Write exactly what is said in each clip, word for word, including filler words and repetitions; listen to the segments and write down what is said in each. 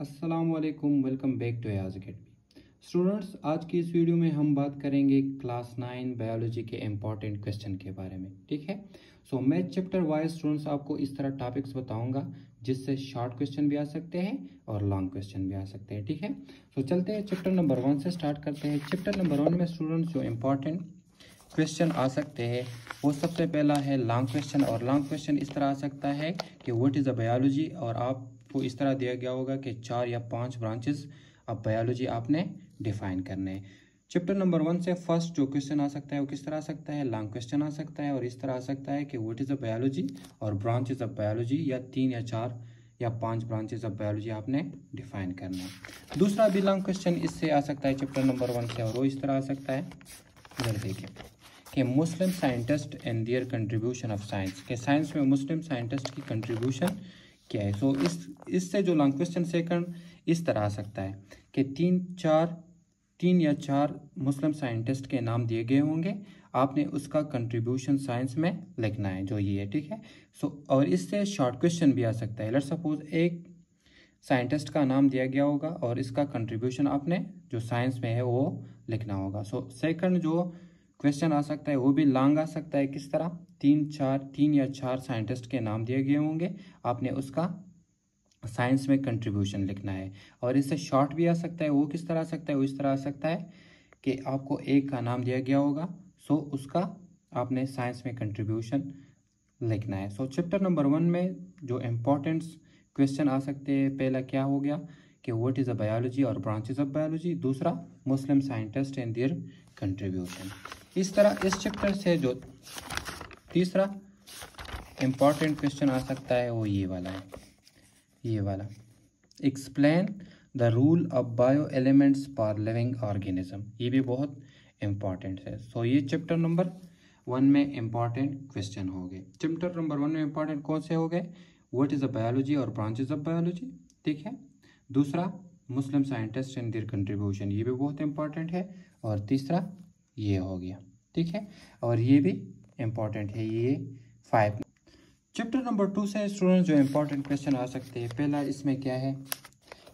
अस्सलाम वालेकुम, welcome back to Ayaz academy. Students, आज की इस वीडियो में हम बात करेंगे क्लास नाइन बायोलॉजी के इम्पॉर्टेंट क्वेश्चन के बारे में, ठीक है। सो मैं चैप्टर वाइज स्टूडेंट्स आपको इस तरह टॉपिक्स बताऊंगा जिससे शॉर्ट क्वेश्चन भी आ सकते हैं और लॉन्ग क्वेश्चन भी आ सकते हैं, ठीक है। सो चलते हैं चैप्टर नंबर वन से स्टार्ट करते हैं। चैप्टर नंबर वन में स्टूडेंट्स जो इम्पॉर्टेंट क्वेश्चन आ सकते हैं वो सबसे पहला है लॉन्ग क्वेश्चन, और लॉन्ग क्वेश्चन इस तरह आ सकता है कि व्हाट इज़ अ बायोलॉजी, और आपको इस तरह दिया गया होगा कि चार या पांच ब्रांचेस अब बायोलॉजी आपने डिफाइन करने हैं। चैप्टर नंबर वन से फर्स्ट जो क्वेश्चन आ सकता है वो किस तरह आ सकता है, लॉन्ग क्वेश्चन आ सकता है, और इस तरह आ सकता है कि व्हाट इज़ अ बायोलॉजी और ब्रांचेज ऑफ बायोलॉजी, या तीन या चार या पांच ब्रांचेज ऑफ बायोलॉजी आपने डिफाइन करना है। दूसरा भी लॉन्ग क्वेश्चन इससे आ सकता है चैप्टर नंबर वन से, और वो इस तरह आ सकता है, इधर देखिए, कि Muslim scientist and their contribution of science, के साइंस में मुस्लिम साइंटिस्ट की कंट्रीब्यूशन क्या है। सो so, इस इससे जो लॉन्ग क्वेश्चन सेकंड इस तरह आ सकता है कि तीन चार तीन या चार मुस्लिम साइंटिस्ट के नाम दिए गए होंगे, आपने उसका कंट्रीब्यूशन साइंस में लिखना है जो ये है, ठीक है। सो so, और इससे शॉर्ट क्वेश्चन भी आ सकता है। लेट्स सपोज एक साइंटिस्ट का नाम दिया गया होगा और इसका कंट्रीब्यूशन आपने जो साइंस में है वो लिखना होगा। सो so, सेकंड जो क्वेश्चन आ सकता है वो भी लॉन्ग आ सकता है, किस तरह तीन चार तीन या चार साइंटिस्ट के नाम दिए गए होंगे, आपने उसका साइंस में कंट्रीब्यूशन लिखना है। और इससे शॉर्ट भी आ सकता है, वो किस तरह आ सकता है, वो इस तरह आ सकता है कि आपको एक का नाम दिया गया होगा, सो उसका आपने साइंस में कंट्रीब्यूशन लिखना है। सो चैप्टर नंबर वन में जो इम्पोर्टेंट क्वेश्चन आ सकते हैं, पहला क्या हो गया कि व्हाट इज़ अ बायोलॉजी और ब्रांचेज ऑफ बायोलॉजी, दूसरा Muslim scientist and their contribution. इस तरह इस चैप्टर से जो तीसरा इम्पॉर्टेंट क्वेश्चन आ सकता है वो ये वाला है, ये वाला, explain the rule of bio elements for living organism, ये भी बहुत इम्पॉर्टेंट है। सो so, ये चैप्टर नंबर वन में इम्पॉर्टेंट क्वेश्चन हो गए। चैप्टर नंबर वन में इम्पॉर्टेंट कौन से हो गए, व्हाट इज़ अ बायोलॉजी और ब्रांचेज ऑफ बायोलॉजी, ठीक है। दूसरा Muslim scientist and their contribution, ये भी बहुत इम्पॉर्टेंट है, और तीसरा ये हो गया, ठीक है, और ये भी इम्पॉर्टेंट है, ये फाइव। चैप्टर नंबर टू से स्टूडेंट जो इम्पॉर्टेंट क्वेश्चन आ सकते हैं, पहला इसमें क्या है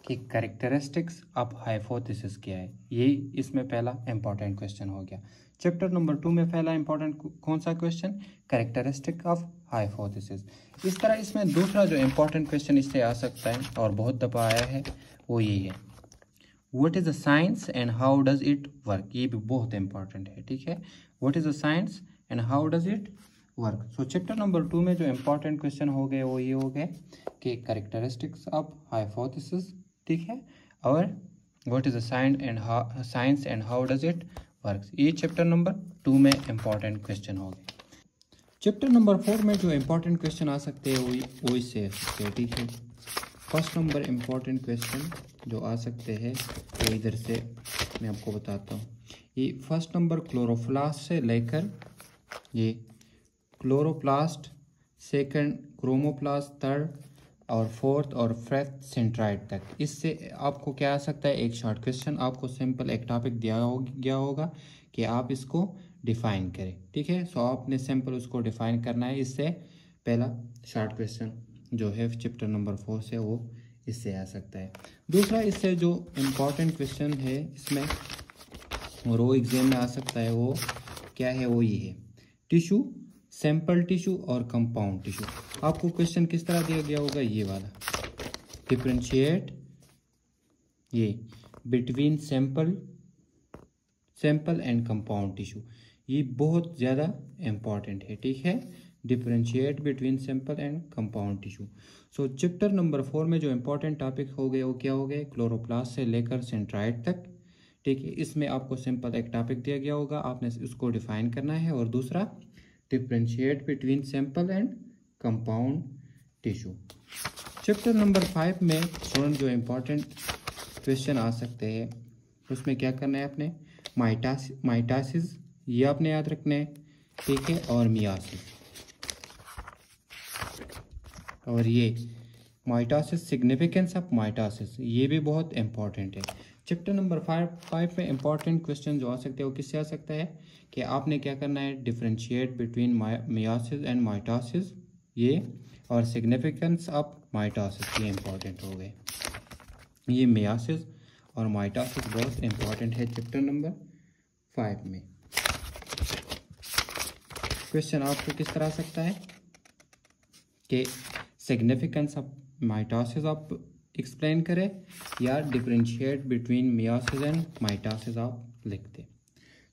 कि करेक्टरिस्टिक्स ऑफ हाइपोथेसिस क्या है, ये इसमें पहला इम्पॉर्टेंट क्वेश्चन हो गया। चैप्टर नंबर टू में पहला इम्पॉर्टेंट कौन सा क्वेश्चन, करेक्टरिस्टिक ऑफ हाइपोथेसिस। इस तरह इसमें दूसरा जो इम्पॉर्टेंट क्वेश्चन इससे आ सकता है और बहुत दफा आया है वो ये है, what is the science and how does it work, ये भी बहुत इम्पॉर्टेंट है, ठीक है। What is the science and how does it work. So chapter number two में जो इम्पॉर्टेंट क्वेश्चन हो गए वो ये हो गए कि करेक्टरिस्टिक्स ऑफ हाइपोथेसिस, ठीक है, और what is the science and how science and how does it work, ये चैप्टर नंबर टू में इम्पॉर्टेंट क्वेश्चन हो गए। चैप्टर नंबर फोर में जो इम्पॉर्टेंट क्वेश्चन आ सकते हैं वो वो इससे, ठीक है। फर्स्ट नंबर इम्पॉर्टेंट क्वेश्चन जो आ सकते हैं वो इधर से मैं आपको बताता हूँ, ये फर्स्ट नंबर क्लोरोप्लास्ट से लेकर ये क्लोरोप्लास्ट, सेकंड क्रोमोप्लास्ट, थर्ड और फोर्थ और फिफ्थ सेंट्राइड तक। इससे आपको क्या आ सकता है, एक शॉर्ट क्वेश्चन, आपको सिंपल एक टॉपिक दिया हो गया होगा कि आप इसको डिफाइन करें, ठीक है। सो आपने सिंपल उसको डिफाइन करना है। इससे पहला शॉर्ट क्वेश्चन जो है चैप्टर नंबर फोर से वो इससे आ सकता है। दूसरा इससे जो इम्पॉर्टेंट क्वेश्चन है इसमें और वो एग्जाम में आ सकता है वो क्या है, वो ये है, टिश्यू, सैंपल टिश्यू और कंपाउंड टिश्यू। आपको क्वेश्चन किस तरह दिया गया होगा, ये वाला, डिफरेंशिएट ये between sample sample and compound tissue, ये बहुत ज़्यादा इम्पॉर्टेंट है, ठीक है, differentiate between sample and compound tissue. So chapter number four में जो इम्पोर्टेंट टॉपिक हो गए वो क्या हो गए, क्लोरोप्लास्ट से लेकर सेंट्राइड तक, ठीक है। इसमें आपको सिंपल एक टॉपिक दिया गया होगा, आपने उसको डिफाइन करना है, और दूसरा differentiate between sample and compound tissue. Chapter number five में स्टूडेंट जो इम्पॉर्टेंट क्वेश्चन आ सकते हैं उसमें क्या करना है आपने, माइटास माइटासिस ये आपने याद रखना है, ठीक है, और मियासिस, और ये माइटासिस, सिग्निफिकेंस ऑफ माइटासिस, ये भी बहुत इम्पॉर्टेंट है। चैप्टर नंबर फाइव फाइव में इम्पॉर्टेंट क्वेश्चन जो आ सकते हैं वो किससे आ सकता है कि आपने क्या करना है, differentiate between meiosis and mitosis, ये और सिग्निफिकेंस ऑफ माइटोसिस, ये इम्पॉर्टेंट हो गए। ये मेयोसिस और माइटोसिस बहुत इम्पॉर्टेंट है चैप्टर नंबर फाइव में। क्वेश्चन आपको किस तरह आ सकता है कि सिग्निफिकेंस ऑफ माइटोसिस आप एक्सप्लेन करें या differentiate between meiosis and mitosis आप लिखते।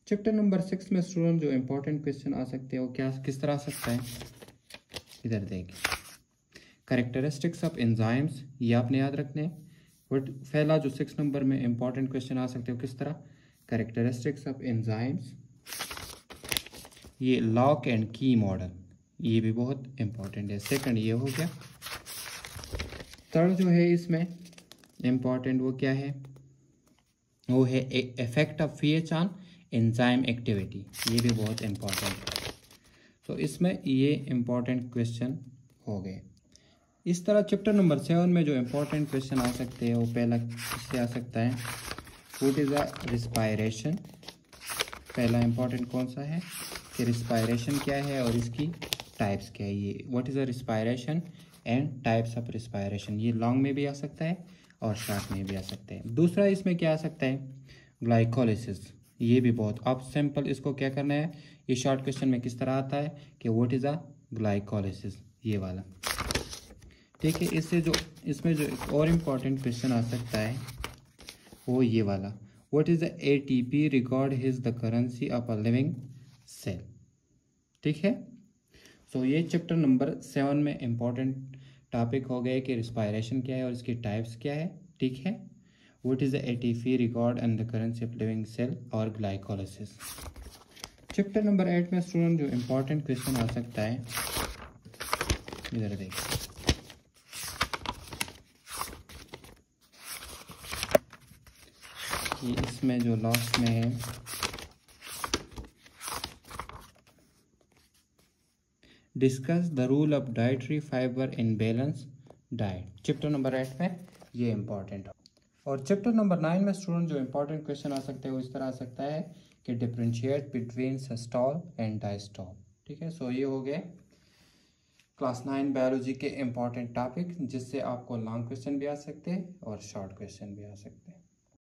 चैप्टर नंबर सिक्स में स्टूडेंट जो इम्पोर्टेंट क्वेश्चन आ सकते हैं वो क्या किस तरह आ सकता है, इधर देखिए करेक्टरिस्टिक्स ऑफ एंजाइम्स, ये आपने याद रखने हैं। बट पहला जो सिक्स नंबर में इम्पॉर्टेंट क्वेश्चन आ सकते हो किस तरह, करेक्टरिस्टिक्स ऑफ एंजाइम्स, ये लॉक एंड की मॉडल, ये भी बहुत इम्पॉर्टेंट है। सेकंड ये हो गया। थर्ड जो है इसमें इम्पॉर्टेंट वो क्या है, वो है effect of pH on enzyme activity, ये भी बहुत इम्पॉर्टेंट है। तो इसमें ये इम्पॉर्टेंट क्वेश्चन हो गए। इस तरह चैप्टर नंबर सेवन में जो इम्पोर्टेंट क्वेश्चन आ सकते हैं वो पहला इससे आ सकता है, व्हाट इज़ अ रिस्पायरेशन। पहला इम्पोर्टेंट कौन सा है कि रिस्पायरेशन क्या है और इसकी टाइप्स क्या है, ये what is a respiration and types of respiration, ये लॉन्ग में भी आ सकता है और शॉर्ट में भी आ सकता है। दूसरा इसमें क्या आ सकता है, ग्लाइकोलिसिस, ये भी बहुत आप सिंपल इसको क्या करना है, ये शॉर्ट क्वेश्चन में किस तरह आता है कि व्हाट इज़ अ ग्लाइकोलिसिस, ये वाला ठीक है। इससे जो इसमें जो एक और इम्पॉर्टेंट क्वेश्चन आ सकता है वो ये वाला, what is the ATP record his the currency of a living cell, ठीक है। सो so, ये चैप्टर नंबर सेवन में इम्पॉर्टेंट टॉपिक हो गए कि रिस्पायरेशन क्या है और इसकी टाइप्स क्या है, ठीक है। What is the ATP record and the currency of living cell और ग्लाइकोलिसिस। चैप्टर नंबर एट में स्टूडेंट जो इम्पॉर्टेंट क्वेश्चन आ सकता है, इधर देखिए ये इसमें जो लास्ट में है discuss the rule of dietary fibre in balance diet, chapter number eight में ये इम्पॉर्टेंट। और चैप्टर नंबर नाइन में स्टूडेंट जो इम्पॉर्टेंट क्वेश्चन आ सकते हैं वो इस तरह आ सकता है कि differentiate between systole and diastole, ठीक है। सो ये हो गए क्लास नाइन बायोलॉजी के इम्पॉर्टेंट टॉपिक, जिससे आपको लॉन्ग क्वेश्चन भी आ सकते हैं और शॉर्ट क्वेश्चन भी आ सकते हैं।